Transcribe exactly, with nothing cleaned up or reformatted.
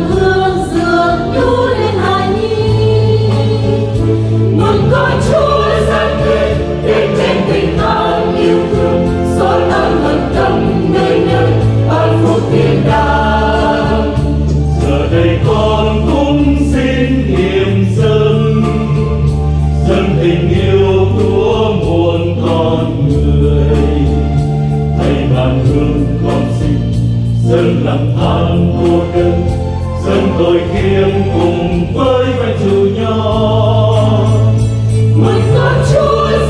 Chúa